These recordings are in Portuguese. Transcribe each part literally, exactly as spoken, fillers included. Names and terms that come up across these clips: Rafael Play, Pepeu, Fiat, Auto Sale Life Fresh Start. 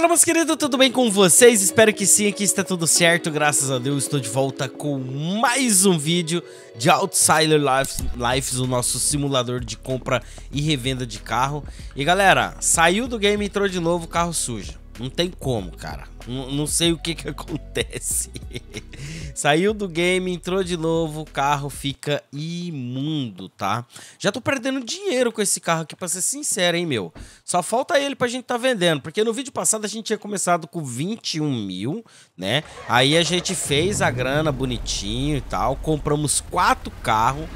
Fala, meus queridos, tudo bem com vocês? Espero que sim, aqui está tudo certo, graças a Deus. Estou de volta com mais um vídeo de Auto Sale Life, Life, o nosso simulador de compra e revenda de carro. E galera, saiu do game e entrou de novo, carro sujo. Não tem como, cara. Não, não sei o que que acontece. Saiu do game, entrou de novo, o carro fica imundo, tá? Já tô perdendo dinheiro com esse carro aqui, pra ser sincero, hein, meu? Só falta ele pra gente tá vendendo, porque no vídeo passado a gente tinha começado com vinte e um mil, né? Aí a gente fez a grana bonitinho e tal, compramos quatro carros,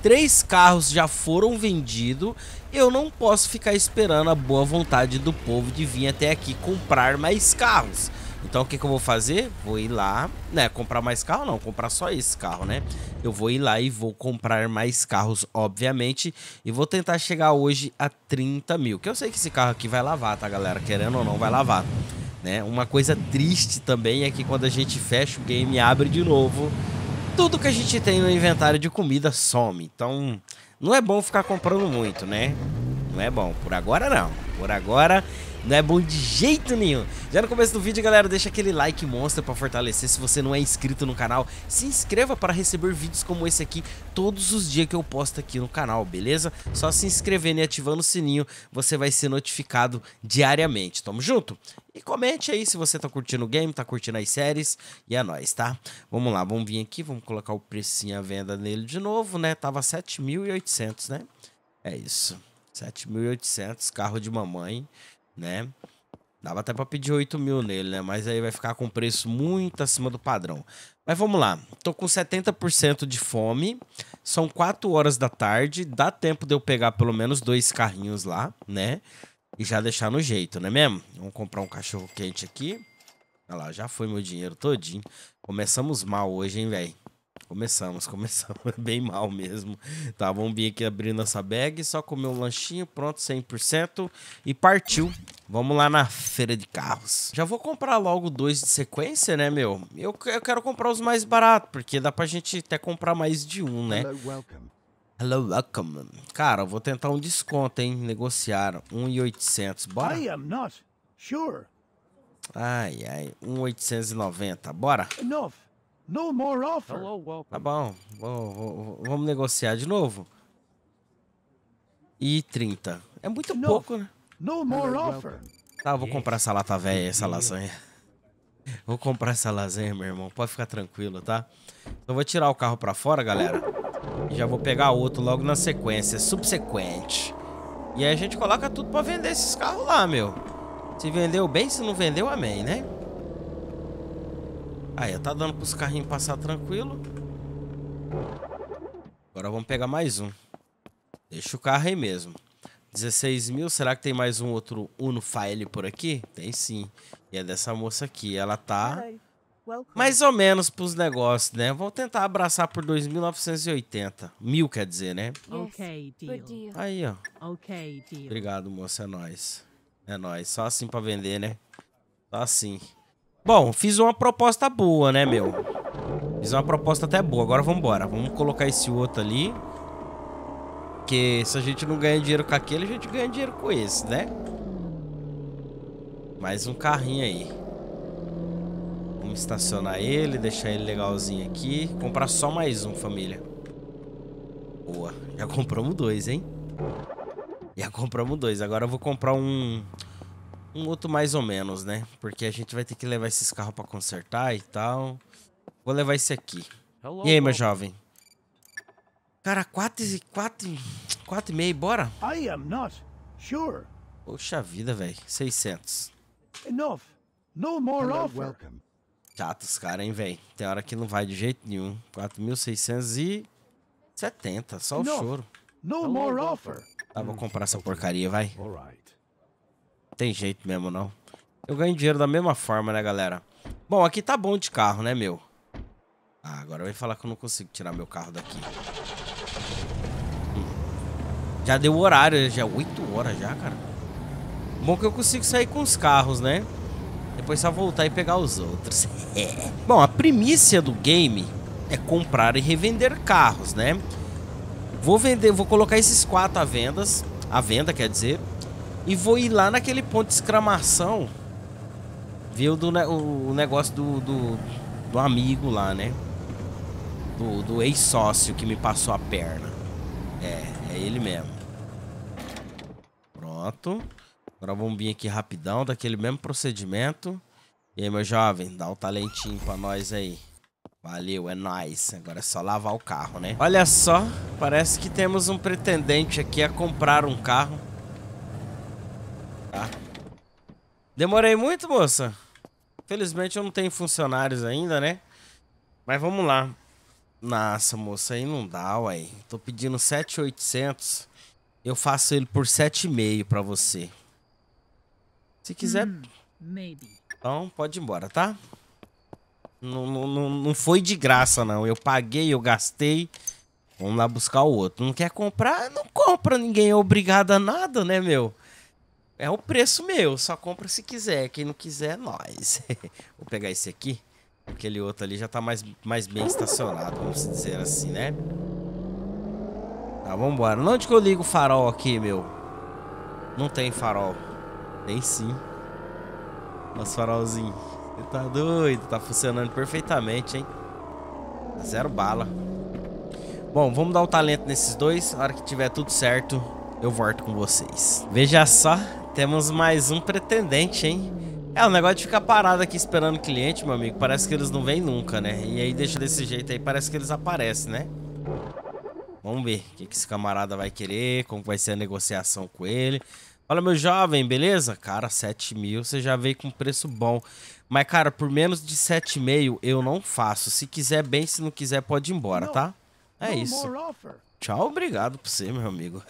três carros já foram vendidos. Eu não posso ficar esperando a boa vontade do povo de vir até aqui comprar mais carros. Então o que que eu vou fazer? Vou ir lá, né, comprar mais carro não, comprar só esse carro, né? Eu vou ir lá e vou comprar mais carros, obviamente, e vou tentar chegar hoje a trinta mil, que eu sei que esse carro aqui vai lavar, tá, galera? Querendo ou não, vai lavar, né? Uma coisa triste também é que quando a gente fecha o game e abre de novo, tudo que a gente tem no inventário de comida some. Então não é bom ficar comprando muito, né? Não é bom, por agora não, por agora não é bom de jeito nenhum. Já no começo do vídeo, galera, deixa aquele like monstro pra fortalecer. Se você não é inscrito no canal, se inscreva para receber vídeos como esse aqui todos os dias que eu posto aqui no canal, beleza? Só se inscrevendo e ativando o sininho, você vai ser notificado diariamente. Tamo junto? E comente aí se você tá curtindo o game, tá curtindo as séries, e é nóis, tá? Vamos lá, vamos vir aqui, vamos colocar o precinho à venda nele de novo, né? Tava sete mil e oitocentos, né? É isso, sete mil e oitocentos, carro de mamãe, né? Dava até pra pedir oito mil nele, né? Mas aí vai ficar com preço muito acima do padrão. Mas vamos lá, tô com setenta por cento de fome, são quatro horas da tarde, dá tempo de eu pegar pelo menos dois carrinhos lá, né? E já deixar no jeito, não é mesmo? Vamos comprar um cachorro quente aqui. Olha lá, já foi meu dinheiro todinho. Começamos mal hoje, hein, velho? Começamos, começamos bem mal mesmo. Tá, vamos vir aqui abrir nossa bag. Só comer um lanchinho, pronto, cem por cento. E partiu. Vamos lá na feira de carros. Já vou comprar logo dois de sequência, né, meu? Eu, eu quero comprar os mais baratos, porque dá pra gente até comprar mais de um, né? Hello, welcome. Cara, eu vou tentar um desconto, hein? Negociaram um mil e oitocentos, bora? I am not sure. Ai, ai, um mil oitocentos e noventa, bora? Enough. No more offer. Tá bom, vou, vou, vamos negociar de novo. E trinta. É muito no, pouco, né? No more offer. Tá, eu vou comprar essa lata velha, essa lasanha. Vou comprar essa lasanha, meu irmão. Pode ficar tranquilo, tá? Eu vou tirar o carro pra fora, galera. E já vou pegar outro logo na sequência, subsequente. E aí a gente coloca tudo pra vender esses carros lá, meu. Se vendeu bem, se não vendeu, amém, né? Aí, tá dando pros carrinhos passar tranquilo. Agora vamos pegar mais um. Deixa o carro aí mesmo. dezesseis mil, será que tem mais um outro Uno File por aqui? Tem sim. E é dessa moça aqui, ela tá mais ou menos pros negócios, né? Vou tentar abraçar por dois mil novecentos e oitenta. Mil quer dizer, né? Ok, deal. Aí, ó. Ok, deal. Obrigado, moça, é nóis. É nóis, só assim pra vender, né? Só assim. Bom, fiz uma proposta boa, né, meu? Fiz uma proposta até boa. Agora vamos embora. Vamos colocar esse outro ali. Porque se a gente não ganha dinheiro com aquele, a gente ganha dinheiro com esse, né? Mais um carrinho aí. Vamos estacionar ele, deixar ele legalzinho aqui. Comprar só mais um, família. Boa. Já compramos dois, hein? Já compramos dois. Agora eu vou comprar um... Um outro mais ou menos, né? Porque a gente vai ter que levar esses carros pra consertar e tal. Vou levar esse aqui. Hello, e aí, meu jovem? Cara, quatro e meio, bora? I am not sure. Poxa vida, velho. seiscentos. Enough. No more offer. Chato os caras, hein, velho? Tem hora que não vai de jeito nenhum. quatro mil seiscentos e setenta. Só o choro. No more offer. Tá, vou comprar essa porcaria, vai. All right. Tem jeito mesmo, não. Eu ganho dinheiro da mesma forma, né, galera? Bom, aqui tá bom de carro, né, meu? Ah, agora vai falar que eu não consigo tirar meu carro daqui. Hum. Já deu o horário, já é oito horas já, cara. Bom que eu consigo sair com os carros, né? Depois só voltar e pegar os outros. Bom, a primícia do game é comprar e revender carros, né? Vou vender, vou colocar esses quatro à vendas, à venda, quer dizer... E vou ir lá naquele ponto de exclamação Viu do, o negócio do, do, do amigo lá, né? Do, do ex-sócio que me passou a perna. É, é ele mesmo. Pronto. Agora vamos vir aqui rapidão, daquele mesmo procedimento. E aí, meu jovem, dá um talentinho pra nós aí. Valeu, é nóis. Agora é só lavar o carro, né? Olha só, parece que temos um pretendente aqui a comprar um carro. Tá. Demorei muito, moça? Felizmente eu não tenho funcionários ainda, né? Mas vamos lá. Nossa, moça, aí não dá, uai. Tô pedindo sete mil e oitocentos. Eu faço ele por sete e meio pra você. Se quiser... Hmm, maybe. Então, pode ir embora, tá? Não, não, não foi de graça, não. Eu paguei, eu gastei. Vamos lá buscar o outro. Não quer comprar? Não compra. Ninguém é obrigado a nada, né, meu? É o preço meu. Só compra se quiser. Quem não quiser, nós. Vou pegar esse aqui. Aquele outro ali já tá mais, mais bem estacionado, vamos dizer assim, né? Tá, vambora. Onde que eu ligo o farol aqui, meu? Não tem farol. Tem sim. Nosso farolzinho. Você tá doido? Tá funcionando perfeitamente, hein? Zero bala. Bom, vamos dar o talento nesses dois. A hora que tiver tudo certo, eu volto com vocês. Veja só, temos mais um pretendente, hein? É, o negócio de ficar parado aqui esperando o cliente, meu amigo. Parece que eles não vêm nunca, né? E aí deixa desse jeito aí, parece que eles aparecem, né? Vamos ver o que que esse camarada vai querer, como vai ser a negociação com ele. Fala, meu jovem, beleza? Cara, sete mil, você já veio com preço bom. Mas, cara, por menos de sete e meio eu não faço. Se quiser bem, se não quiser, pode ir embora, tá? É isso. Tchau, obrigado pra você, meu amigo.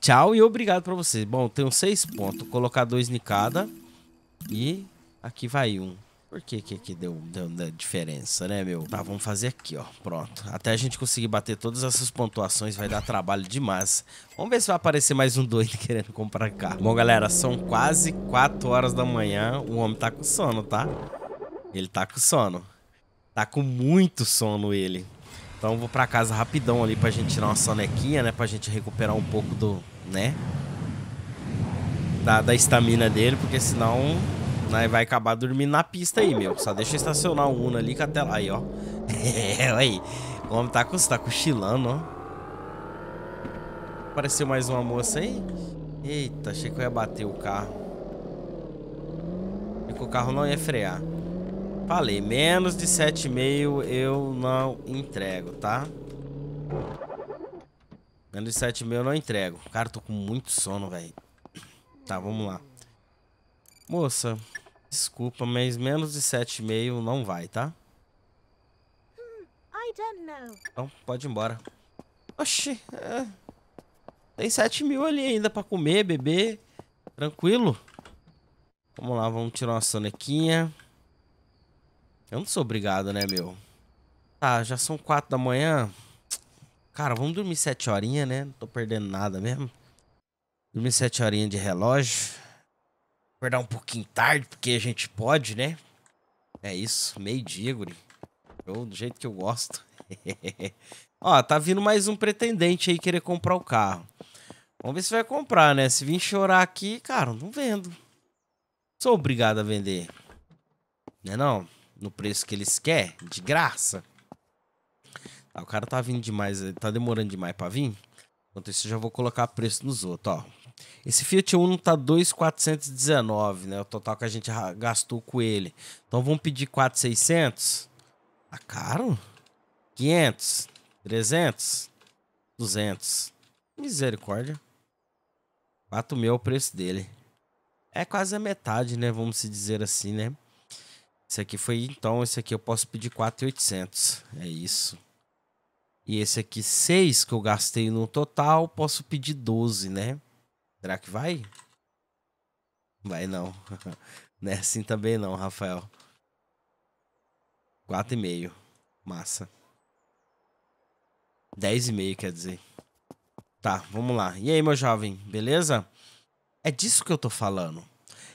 Tchau e obrigado pra você. Bom, tenho seis pontos. Vou colocar dois em cada. E aqui vai um. Por que que aqui deu, deu diferença, né, meu? Tá, vamos fazer aqui, ó. Pronto. Até a gente conseguir bater todas essas pontuações vai dar trabalho demais. Vamos ver se vai aparecer mais um doido querendo comprar carro. Bom, galera, são quase quatro horas da manhã. O homem tá com sono, tá? Ele tá com sono. Tá com muito sono ele. Então eu vou pra casa rapidão ali pra gente tirar uma sonequinha, né? Pra gente recuperar um pouco do... né? Da, da estamina dele, porque senão... vai acabar dormindo na pista aí, meu. Só deixa eu estacionar o Uno ali que até lá. Aí, ó. É, aí. O homem tá, tá cochilando, ó. Apareceu mais uma moça aí. Eita, achei que eu ia bater o carro. Achei que o carro não ia frear. Falei, menos de sete e meio eu não entrego, tá? Menos de sete e meio eu não entrego. Cara, tô com muito sono, velho. Tá, vamos lá. Moça, desculpa, mas menos de sete e meio não vai, tá? I don't know. Então, pode ir embora. Oxi, é... tem sete mil ali ainda pra comer, beber. Tranquilo. Vamos lá, vamos tirar uma sonequinha. Eu não sou obrigado, né, meu? Tá, já são quatro da manhã. Cara, vamos dormir sete horinhas, né? Não tô perdendo nada mesmo. Dormir sete horinhas de relógio. Acordar um pouquinho tarde, porque a gente pode, né? É isso, meio-dia, guri. Eu, do jeito que eu gosto. Ó, tá vindo mais um pretendente aí querer comprar o carro. Vamos ver se vai comprar, né? Se vir chorar aqui, cara, não vendo. Sou obrigado a vender. Né não? No preço que eles querem, de graça. Tá, o cara tá vindo demais, tá demorando demais pra vir. Enquanto isso, eu já vou colocar preço nos outros, ó. Esse Fiat Uno tá dois mil quatrocentos e dezenove, né? O total que a gente gastou com ele. Então vamos pedir quatro mil e seiscentos. Tá caro? quinhentos, trezentos, duzentos. Misericórdia. quatro mil é o preço dele. É quase a metade, né? Vamos se dizer assim, né? Esse aqui foi, então, esse aqui eu posso pedir quatro mil e oitocentos. É isso. E esse aqui, seis que eu gastei no total, posso pedir doze, né? Será que vai? Vai não. Não é assim também não, Rafael. quatro e meio. Massa. dez e meio, quer dizer. Tá, vamos lá. E aí, meu jovem, beleza? É disso que eu tô falando.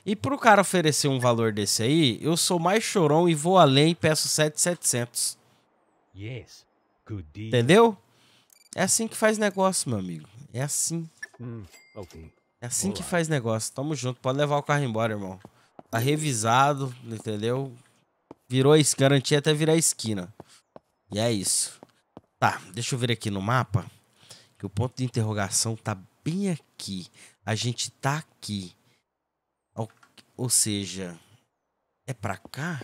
E pro cara oferecer um valor desse aí, eu sou mais chorão e vou além e peço sete mil e setecentos. Yes. Good deal. Entendeu? É assim que faz negócio, meu amigo. É assim. Hum, ok. É assim que faz negócio. Tamo junto. Pode levar o carro embora, irmão. Tá revisado, entendeu? Virou isso, garantia até virar a esquina. E é isso. Tá, deixa eu ver aqui no mapa, que o ponto de interrogação tá bem aqui. A gente tá aqui. Ou seja, é pra cá?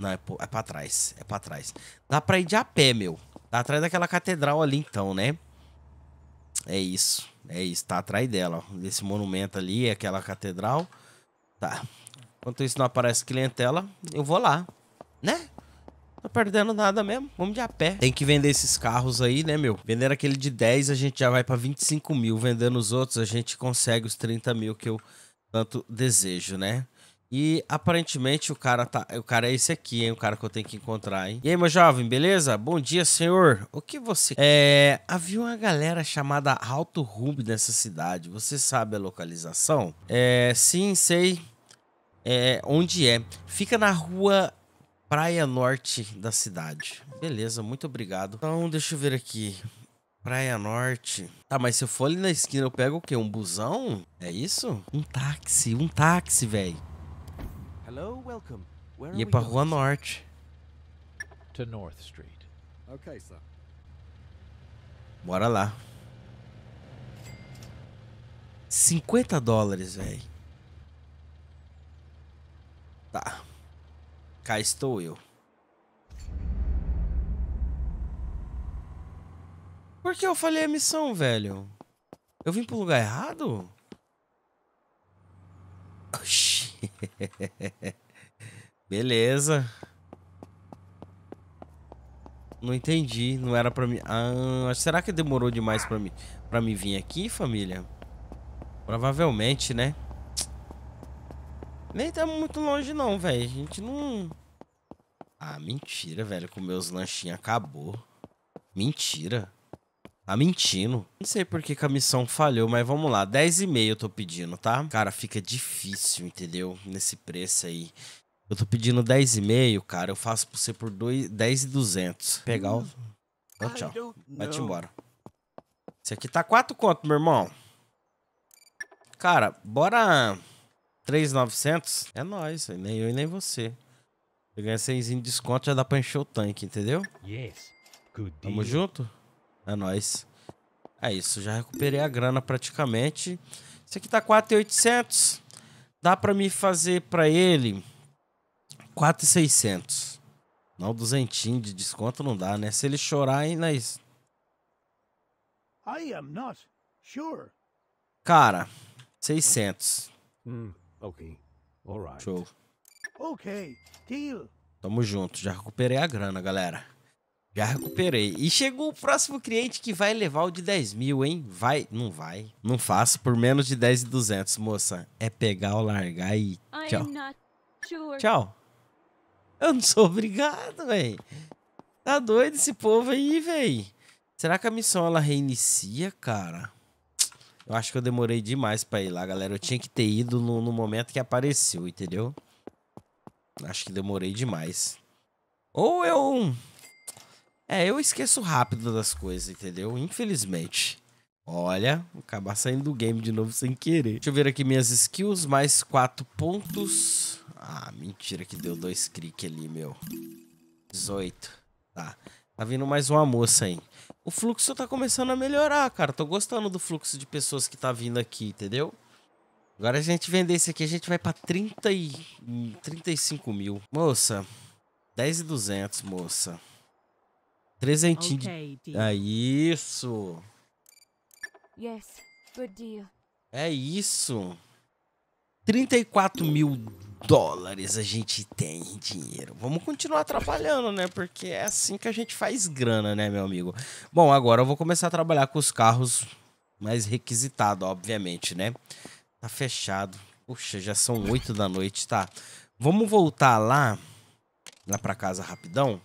Não, é, é pra trás. É pra trás. Dá pra ir de a pé, meu. Tá atrás daquela catedral ali, então, né? É isso. É isso. Tá atrás dela, ó. Desse monumento ali, é aquela catedral. Tá. Enquanto isso não aparece clientela, eu vou lá, né? Tô perdendo nada mesmo. Vamos de a pé. Tem que vender esses carros aí, né, meu? Vendendo aquele de dez, a gente já vai pra vinte e cinco mil. Vendendo os outros, a gente consegue os trinta mil que eu tanto desejo, né? E aparentemente o cara tá, o cara é esse aqui, hein? O cara que eu tenho que encontrar, hein? E aí, meu jovem, beleza? Bom dia, senhor. O que você... É... Havia uma galera chamada Alto Ruby nessa cidade. Você sabe a localização? É... Sim, sei. É... Onde é? Fica na rua Praia Norte da cidade. Beleza, muito obrigado. Então, deixa eu ver aqui. Praia Norte. Tá, mas se eu for ali na esquina, eu pego o quê? Um busão? É isso? Um táxi, um táxi, velho. Hello, welcome. E é pra Rua Norte. To North Street. Okay, sir. Bora lá. cinquenta dólares, velho. Tá. Cá estou eu. Por que eu falei a missão, velho? Eu vim pro lugar errado? Oxi. Beleza. Não entendi. Não era pra mim. Ah, será que demorou demais pra mim, pra mim vir aqui, família? Provavelmente, né? Nem tá muito longe, não, velho. A gente não... Ah, mentira, velho. Com meus lanchinhos acabou. Mentira. Tá mentindo. Não sei por que que a missão falhou, mas vamos lá. dez e meio eu tô pedindo, tá? Cara, fica difícil, entendeu? Nesse preço aí. Eu tô pedindo dez e meio, cara. Eu faço pra você por dez e duzentos. Pegar o... Oh, tchau. Vai-te embora. Esse aqui tá quatro conto, meu irmão. Cara, bora... três mil e novecentos? É nóis, nem eu e nem você. Se eu ganhar seis de desconto, já dá pra encher o tanque, entendeu? Yes. Tamo junto? É nóis. É isso, já recuperei a grana praticamente. Esse aqui tá quatro mil e oitocentos. Dá pra me fazer pra ele quatro mil e seiscentos. Não, duzentinho de desconto não dá, né? Se ele chorar, hein, nós... I am not sure. Cara, seiscentos. Hum, ok. All right. Show. Ok, deal. Tamo junto, já recuperei a grana, galera. Já recuperei. E chegou o próximo cliente que vai levar o de dez mil, hein? Vai? Não vai. Não faço por menos de dez e duzentos, moça. É pegar ou largar e tchau. Sure. Tchau. Eu não sou obrigado, velho. Tá doido esse povo aí, velho. Será que a missão ela reinicia, cara? Eu acho que eu demorei demais pra ir lá, galera. Eu tinha que ter ido no, no momento que apareceu, entendeu? Acho que demorei demais. Ou eu... É, eu esqueço rápido das coisas, entendeu? Infelizmente. Olha, vou acabar saindo do game de novo sem querer. Deixa eu ver aqui minhas skills, mais quatro pontos. Ah, mentira que deu dois cliques ali, meu. dezoito. Tá. Tá vindo mais uma moça aí. O fluxo tá começando a melhorar, cara. Tô gostando do fluxo de pessoas que tá vindo aqui, entendeu? Agora a gente vender esse aqui, a gente vai pra trinta e... trinta e cinco mil. Moça, dez e duzentos, moça. Trezentinho okay, de... É isso. Yes, good deal. É isso. trinta e quatro mil dólares a gente tem em dinheiro. Vamos continuar trabalhando, né? Porque é assim que a gente faz grana, né, meu amigo? Bom, agora eu vou começar a trabalhar com os carros mais requisitados, obviamente, né? Tá fechado. Puxa, já são oito da noite, tá? Vamos voltar lá, lá pra casa rapidão.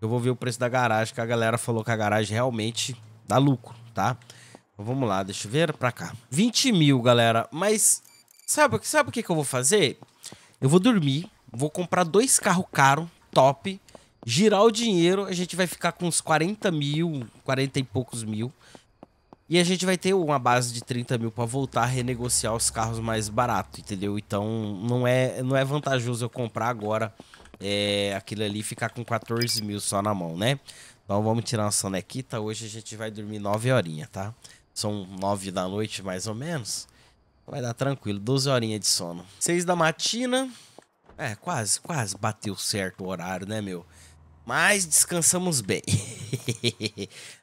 Eu vou ver o preço da garagem, que a galera falou que a garagem realmente dá lucro, tá? Então vamos lá, deixa eu ver pra cá. vinte mil, galera. Mas sabe, sabe o que que eu vou fazer? Eu vou dormir, vou comprar dois carros caros, top. Girar o dinheiro, a gente vai ficar com uns quarenta mil, quarenta e poucos mil. E a gente vai ter uma base de trinta mil para voltar a renegociar os carros mais baratos, entendeu? Então não é, não é vantajoso eu comprar agora é, aquilo ali e ficar com quatorze mil só na mão, né? Então vamos tirar uma sonequita. Hoje a gente vai dormir nove horinhas, tá? São nove da noite mais ou menos. Vai dar tranquilo, doze horinhas de sono. seis da matina. É, quase, quase bateu certo o horário, né, meu? Mas descansamos bem.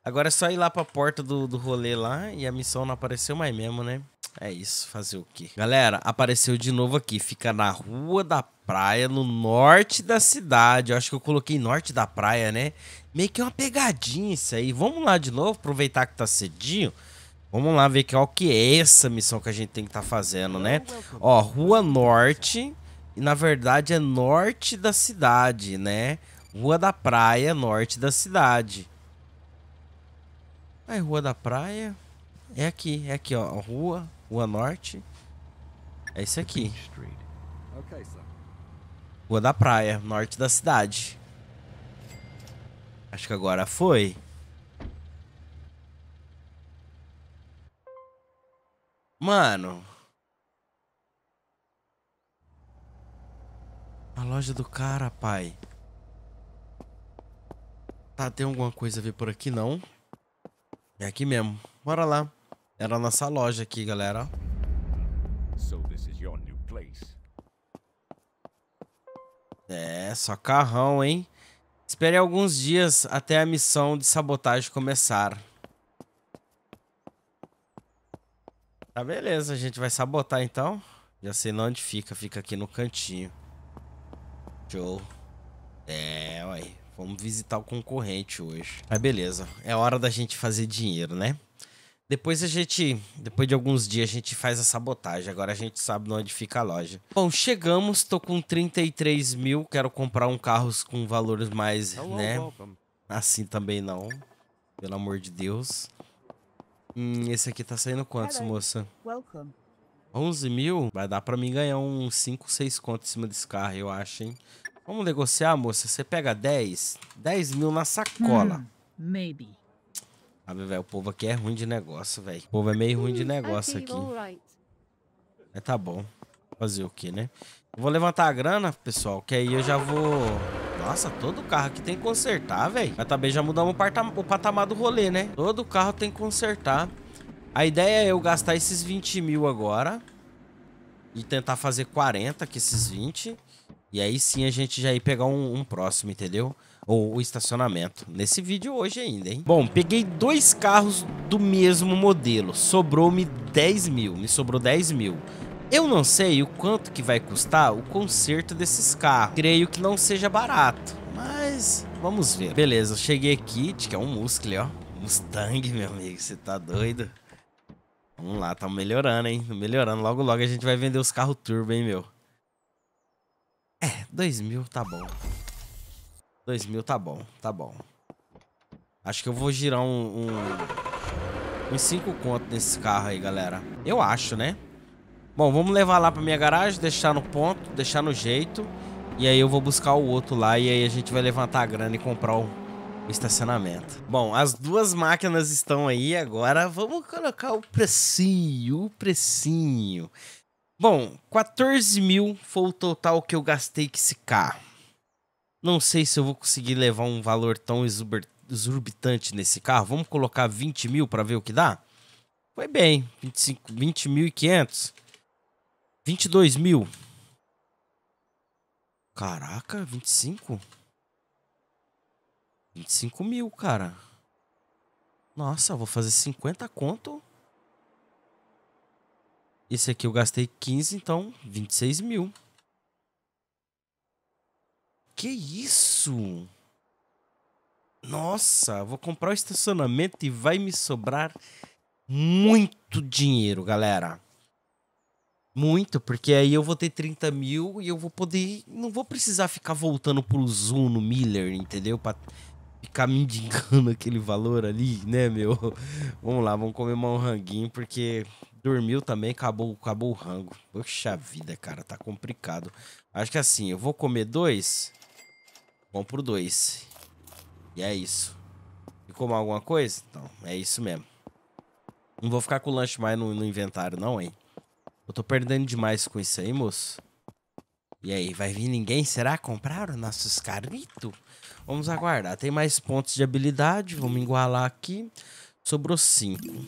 Agora é só ir lá pra porta do, do rolê lá. E a missão não apareceu mais mesmo, né? É isso, fazer o quê? Galera, apareceu de novo aqui. Fica na Rua da Praia, no norte da cidade. Eu acho que eu coloquei norte da praia, né? Meio que é uma pegadinha isso aí. Vamos lá de novo, aproveitar que tá cedinho. Vamos lá ver qual que é essa missão que a gente tem que tá fazendo, né? Ó, Rua Norte. E na verdade é norte da cidade, né? Rua da Praia, norte da cidade. Aí, Rua da Praia. É aqui, é aqui, ó. Rua, Rua Norte. É isso aqui. Rua da Praia, norte da cidade. Acho que agora foi. Mano. A loja do cara, pai. Tá, tem alguma coisa a ver por aqui, não? É aqui mesmo. Bora lá. Era a nossa loja aqui, galera. É, só carrão, hein? Espere alguns dias até a missão de sabotagem começar. Tá, beleza. A gente vai sabotar, então. Já sei não onde fica. Fica aqui no cantinho. Show. É, uai. Vamos visitar o concorrente hoje. Mas beleza, é hora da gente fazer dinheiro, né? Depois a gente, depois de alguns dias a gente faz a sabotagem. Agora a gente sabe onde fica a loja. Bom, chegamos, tô com trinta e três mil. Quero comprar um carro com valores mais, né? Assim também não, pelo amor de Deus. Hum, esse aqui tá saindo quantos, moça? onze mil? Vai dar pra mim ganhar uns cinco, seis conto em cima desse carro, eu acho, hein? Vamos negociar, moça. Você pega dez. dez mil na sacola. Hmm, maybe. Ah, velho, o povo aqui é ruim de negócio, velho. O povo é meio ruim de negócio aqui. É, tá bom. Fazer o quê, né? Eu vou levantar a grana, pessoal, que aí eu já vou... Nossa, todo carro aqui tem que consertar, velho. Mas também já mudamos o patamar do rolê, né? Todo carro tem que consertar. A ideia é eu gastar esses vinte mil agora. E tentar fazer quarenta com esses vinte. E aí sim a gente já ir pegar um, um próximo, entendeu? Ou o estacionamento. Nesse vídeo hoje ainda, hein? Bom, peguei dois carros do mesmo modelo. Sobrou-me dez mil. Me sobrou dez mil. Eu não sei o quanto que vai custar o conserto desses carros. Creio que não seja barato. Mas vamos ver. Beleza, eu cheguei aqui. Acho que é um Mustang, ó. Mustang, meu amigo. Você tá doido? Vamos lá, tá melhorando, hein? Melhorando. Logo, logo a gente vai vender os carros turbo, hein, meu? É, dois mil tá bom. dois mil tá bom, tá bom. Acho que eu vou girar um... um, uns cinco contos nesse carro aí, galera. Eu acho, né? Bom, vamos levar lá pra minha garagem, deixar no ponto, deixar no jeito. E aí eu vou buscar o outro lá e aí a gente vai levantar a grana e comprar o, o estacionamento. Bom, as duas máquinas estão aí agora. Vamos colocar o precinho, o precinho... Bom, quatorze mil foi o total que eu gastei com esse carro. Não sei se eu vou conseguir levar um valor tão exorbitante nesse carro. Vamos colocar vinte mil para ver o que dá? Foi bem, vinte e cinco, vinte mil e quinhentos. vinte e dois mil. Caraca, vinte e cinco? vinte e cinco mil, cara. Nossa, eu vou fazer cinquenta conto. Esse aqui eu gastei quinze, então vinte e seis mil. Que isso? Nossa, vou comprar o estacionamento e vai me sobrar muito dinheiro, galera. Muito, porque aí eu vou ter trinta mil e eu vou poder... Não vou precisar ficar voltando pro Zoom no Miller, entendeu? Pra ficar mendigando aquele valor ali, né, meu? Vamos lá, vamos comer um ranguinho, porque... Dormiu também, acabou, acabou o rango. Poxa vida, cara, tá complicado. Acho que assim, eu vou comer dois. Compro dois. E é isso. Ficou mal alguma coisa? Não, é isso mesmo. Não vou ficar com o lanche mais no, no inventário, não, hein? Eu tô perdendo demais com isso aí, moço. E aí, vai vir ninguém? Será? Compraram nossos caritos? Vamos aguardar. Tem mais pontos de habilidade. Vamos igualar aqui. Sobrou cinco.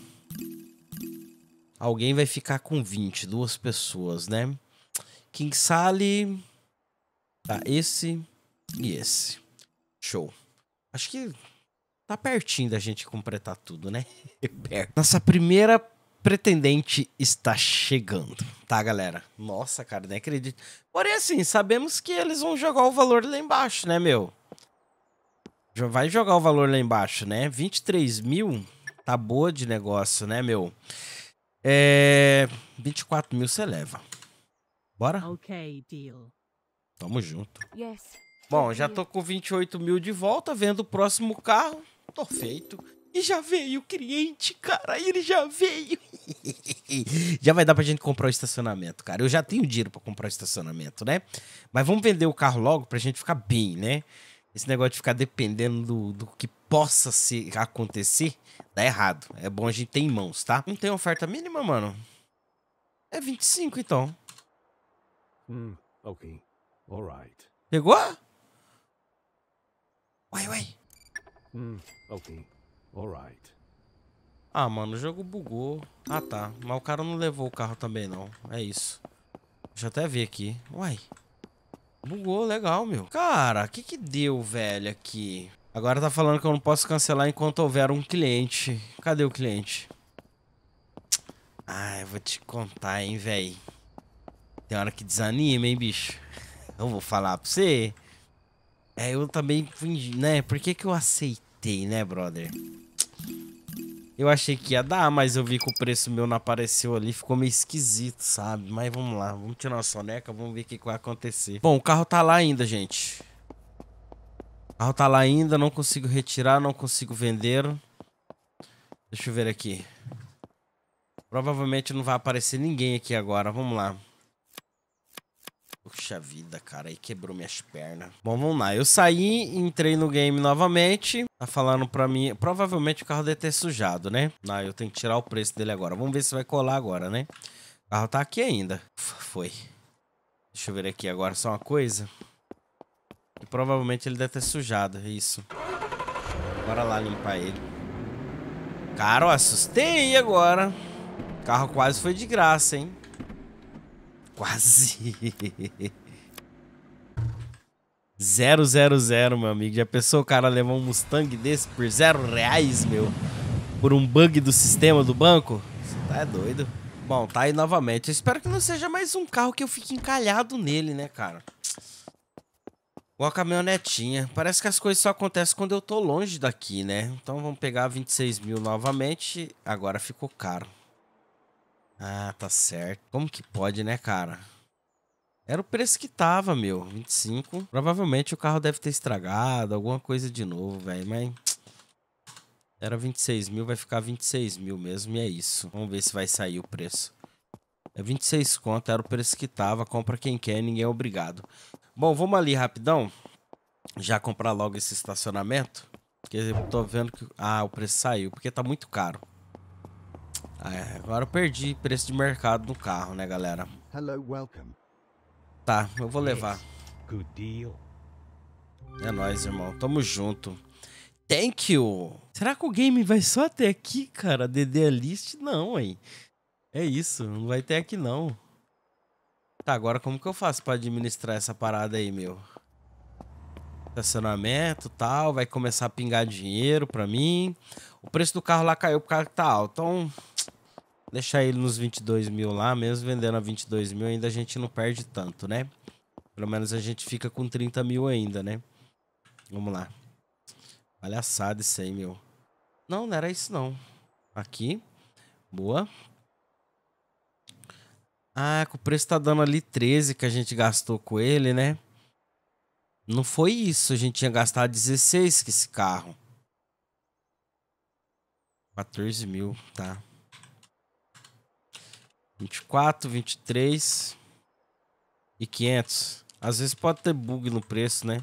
Alguém vai ficar com vinte. Duas pessoas, né? King Sally. Tá, esse e esse. Show. Acho que tá pertinho da gente completar tudo, né? Nossa primeira pretendente está chegando, tá, galera? Nossa, cara, nem acredito. Porém, assim, sabemos que eles vão jogar o valor lá embaixo, né, meu? Vai jogar o valor lá embaixo, né? vinte e três mil tá boa de negócio, né, meu? É... vinte e quatro mil você leva. Bora? Ok, deal. Tamo junto. Yes. Bom, já tô com vinte e oito mil de volta, vendo o próximo carro. Tô feito. E já veio o cliente, cara. Ele já veio. Já vai dar pra gente comprar o estacionamento, cara. Eu já tenho dinheiro pra comprar o estacionamento, né? Mas vamos vender o carro logo pra gente ficar bem, né? Esse negócio de ficar dependendo do, do que possa se acontecer, dá errado. É bom a gente ter em mãos, tá? Não tem oferta mínima, mano? É vinte e cinco, então. Hum, ok. Alright. Pegou? Uai, uai. Hum, ok. Alright. Ah, mano, o jogo bugou. Ah, tá. Mas o cara não levou o carro também, não. É isso. Deixa eu até ver aqui. Uai. Bugou, legal, meu. Cara, o que que deu, velho, aqui? Agora tá falando que eu não posso cancelar enquanto houver um cliente. Cadê o cliente? Ah, eu vou te contar, hein, velho. Tem hora que desanima, hein, bicho. Eu vou falar pra você. É, eu também fingi, né? Por que que eu aceitei, né, brother? Eu achei que ia dar, mas eu vi que o preço meu não apareceu ali. Ficou meio esquisito, sabe? Mas vamos lá. Vamos tirar uma soneca. Vamos ver o que vai acontecer. Bom, o carro tá lá ainda, gente. O carro tá lá ainda. Não consigo retirar. Não consigo vender. Deixa eu ver aqui. Provavelmente não vai aparecer ninguém aqui agora. Vamos lá. Puxa vida, cara. Aí quebrou minhas pernas. Bom, vamos lá. Eu saí, entrei no game novamente. Tá falando pra mim... Provavelmente o carro deve ter sujado, né? Ah, eu tenho que tirar o preço dele agora. Vamos ver se vai colar agora, né? O carro tá aqui ainda. Foi. Deixa eu ver aqui agora só uma coisa. E provavelmente ele deve ter sujado. Isso. Bora lá limpar ele. Cara, eu assustei agora. O carro quase foi de graça, hein? Quase. Zero, zero, zero, meu amigo. Já pensou o cara levar um Mustang desse por zero reais, meu? Por um bug do sistema do banco? Você tá doido. Bom, tá aí novamente. Eu espero que não seja mais um carro que eu fique encalhado nele, né, cara? Igual a caminhonetinha. Parece que as coisas só acontecem quando eu tô longe daqui, né? Então vamos pegar vinte e seis mil novamente. Agora ficou caro. Ah, tá certo. Como que pode, né, cara? Era o preço que tava, meu. vinte e cinco. Provavelmente o carro deve ter estragado, alguma coisa de novo, velho. Mas era vinte e seis mil, vai ficar vinte e seis mil mesmo e é isso. Vamos ver se vai sair o preço. É vinte e seis conto, era o preço que tava. Compra quem quer, ninguém é obrigado. Bom, vamos ali rapidão. Já comprar logo esse estacionamento. Porque eu tô vendo que... Ah, o preço saiu, porque tá muito caro. É, agora eu perdi preço de mercado do carro, né, galera? Hello, welcome. Tá, eu vou levar. Good deal. É nóis, irmão. Tamo junto. Thank you. Será que o game vai só até aqui, cara? D D List? Não, hein? É isso. Não vai até aqui, não. Tá, agora como que eu faço pra administrar essa parada aí, meu? Estacionamento, tal. Vai começar a pingar dinheiro pra mim. O preço do carro lá caiu por causa que tá alto. Então... deixar ele nos vinte e dois mil lá, mesmo vendendo a vinte e dois mil, ainda a gente não perde tanto, né? Pelo menos a gente fica com trinta mil ainda, né? Vamos lá. Palhaçada isso aí, meu. Não, não era isso não. Aqui. Boa. Ah, o preço tá dando ali treze que a gente gastou com ele, né? Não foi isso, a gente tinha gastado dezesseis com esse carro. quatorze mil, tá. vinte e quatro, vinte e três e quinhentos. Às vezes pode ter bug no preço, né?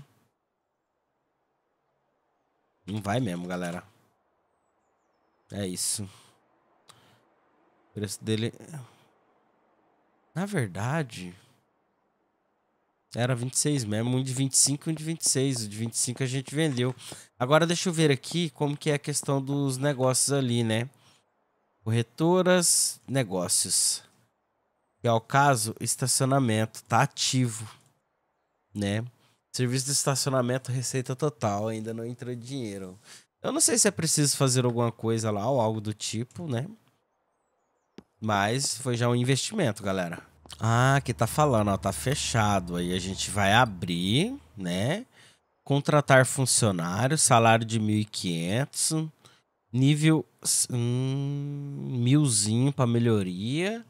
Não vai mesmo, galera. É isso. O preço dele... Na verdade... Era vinte e seis mesmo, um de vinte e cinco e um de vinte e seis. O de vinte e cinco a gente vendeu. Agora deixa eu ver aqui como que é a questão dos negócios ali, né? Corretoras, negócios. Que é o caso, estacionamento, tá ativo, né? Serviço de estacionamento, receita total, ainda não entrou dinheiro. Eu não sei se é preciso fazer alguma coisa lá ou algo do tipo, né? Mas foi já um investimento, galera. Ah, aqui tá falando, ó, tá fechado. Aí a gente vai abrir, né? Contratar funcionário, salário de mil e quinhentos, nível hum, milzinho pra melhoria.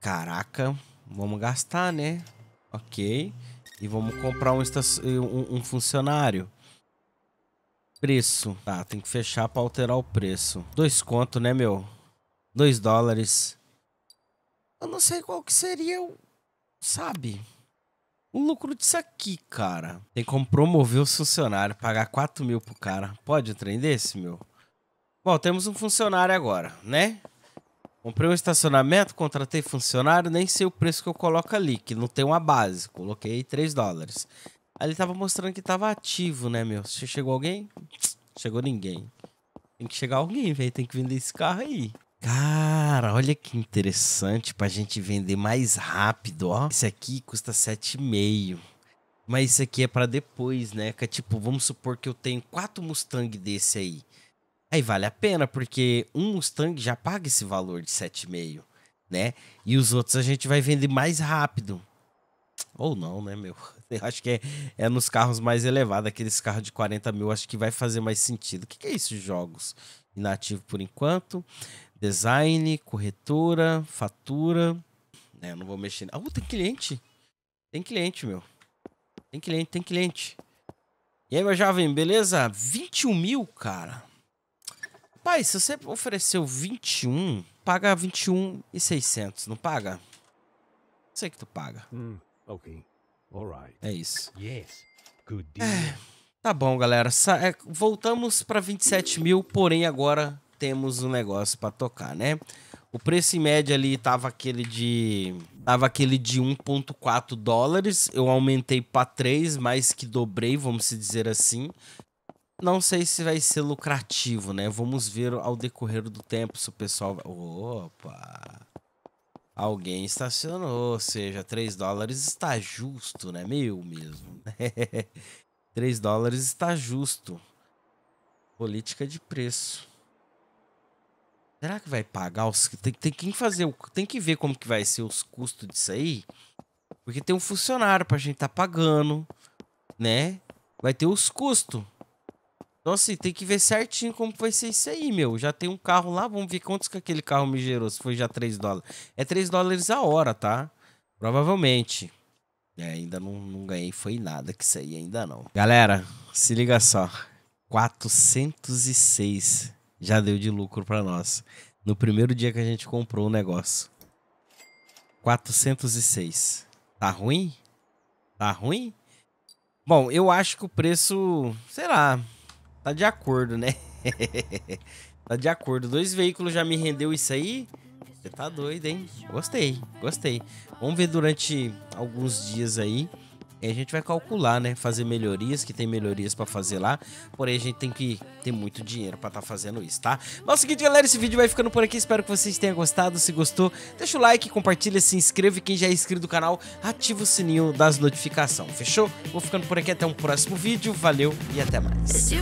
Caraca, vamos gastar, né? Ok. E vamos comprar um, um, um funcionário. Preço. Tá, tem que fechar pra alterar o preço. Dois conto, né, meu? Dois dólares. Eu não sei qual que seria o... Sabe? O lucro disso aqui, cara. Tem como promover o funcionário. Pagar quatro mil pro cara. Pode um trem desse, meu? Bom, temos um funcionário agora, né? Comprei um estacionamento, contratei funcionário. Nem sei o preço que eu coloco ali, que não tem uma base. Coloquei três dólares. Aí ele tava mostrando que tava ativo, né, meu? Chegou alguém? Chegou ninguém. Tem que chegar alguém, velho. Tem que vender esse carro aí. Cara, olha que interessante pra gente vender mais rápido, ó. Esse aqui custa sete e meio. Mas isso aqui é pra depois, né? Que é tipo, vamos supor que eu tenho quatro Mustang desse aí. Aí vale a pena, porque um Mustang já paga esse valor de sete e meio, né? E os outros a gente vai vender mais rápido. Ou não, né, meu? Eu acho que é, é nos carros mais elevados. Aqueles carros de quarenta mil, acho que vai fazer mais sentido. O que, que é isso, jogos? Inativo por enquanto. Design, corretora, fatura. É, eu não vou mexer. Ah, uh, tem cliente. Tem cliente, meu. Tem cliente, tem cliente. E aí, meu jovem, beleza? vinte e um mil, cara. Pai, se você ofereceu vinte e um, paga vinte e um mil e seiscentos, não paga? Sei que tu paga. Hum, ok. Alright. É isso. Yes. Good deal. É, tá bom, galera. Voltamos para vinte e sete mil, porém agora temos um negócio para tocar, né? O preço em média ali tava aquele de tava aquele de um ponto quatro dólares, eu aumentei para três, mais que dobrei, vamos dizer assim. Não sei se vai ser lucrativo, né? Vamos ver ao decorrer do tempo se o pessoal vai... Opa. Alguém estacionou, ou seja, três dólares está justo, né? Meu mesmo. três dólares está justo. Política de preço. Será que vai pagar os... Tem, tem que fazer, tem que ver como que vai ser os custos disso aí. Porque tem um funcionário pra gente tá pagando, né? Vai ter os custos. Então assim, tem que ver certinho como vai ser isso aí, meu. Já tem um carro lá, vamos ver quantos que aquele carro me gerou. Se foi já três dólares. É três dólares a hora, tá? Provavelmente. É, ainda não, não ganhei, foi nada que isso aí ainda não. Galera, se liga só. quatrocentos e seis... Já deu de lucro pra nós. No primeiro dia que a gente comprou o negócio. quatrocentos e seis. Tá ruim? Tá ruim? Bom, eu acho que o preço... Sei lá. Tá de acordo, né? Tá de acordo. Dois veículos já me rendeu isso aí? Você tá doido, hein? Gostei. Gostei. Vamos ver durante alguns dias aí. E a gente vai calcular, né? Fazer melhorias, que tem melhorias pra fazer lá. Porém, a gente tem que ter muito dinheiro pra tá fazendo isso, tá? Mas é o seguinte, galera, esse vídeo vai ficando por aqui. Espero que vocês tenham gostado. Se gostou, deixa o like, compartilha, se inscreve. Quem já é inscrito do canal, ativa o sininho das notificações. Fechou? Vou ficando por aqui. Até um próximo vídeo. Valeu e até mais.